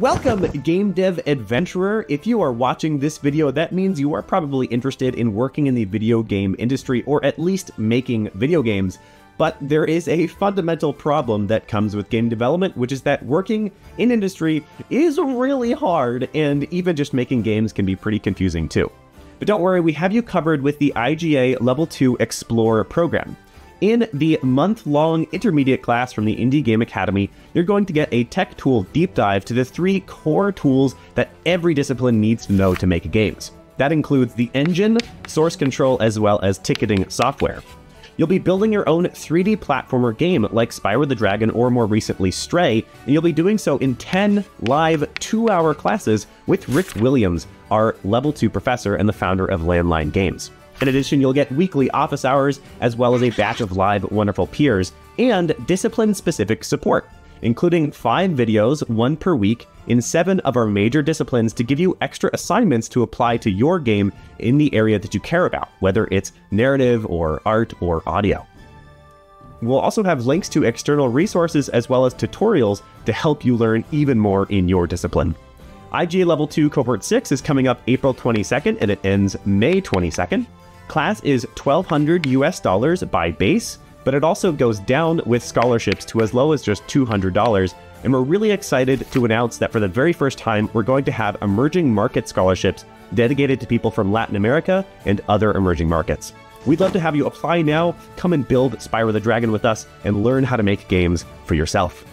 Welcome, game dev adventurer. If you are watching this video, that means you are probably interested in working in the video game industry, or at least making video games. But there is a fundamental problem that comes with game development, which is that working in industry is really hard, and even just making games can be pretty confusing too. But don't worry, we have you covered with the IGA Level 2 Explorer program. In the month-long intermediate class from the Indie Game Academy, you're going to get a tech tool deep dive to the 3 core tools that every discipline needs to know to make games. That includes the engine, source control, as well as ticketing software. You'll be building your own 3D platformer game like Spyro the Dragon or more recently Stray, and you'll be doing so in 10 live 2-hour classes with Rick Williams, our Level 2 professor and the founder of Landline Games. In addition, you'll get weekly office hours, as well as a batch of live wonderful peers, and discipline-specific support, including 5 videos, 1 per week, in 7 of our major disciplines to give you extra assignments to apply to your game in the area that you care about, whether it's narrative or art or audio. We'll also have links to external resources as well as tutorials to help you learn even more in your discipline. IGA Level 2 Cohort 6 is coming up April 22nd and it ends May 22nd. Class is $1,200 US by base, but it also goes down with scholarships to as low as just $200. And we're really excited to announce that for the very first time, we're going to have emerging market scholarships dedicated to people from Latin America and other emerging markets. We'd love to have you apply now. Come and build Spyro the Dragon with us and learn how to make games for yourself.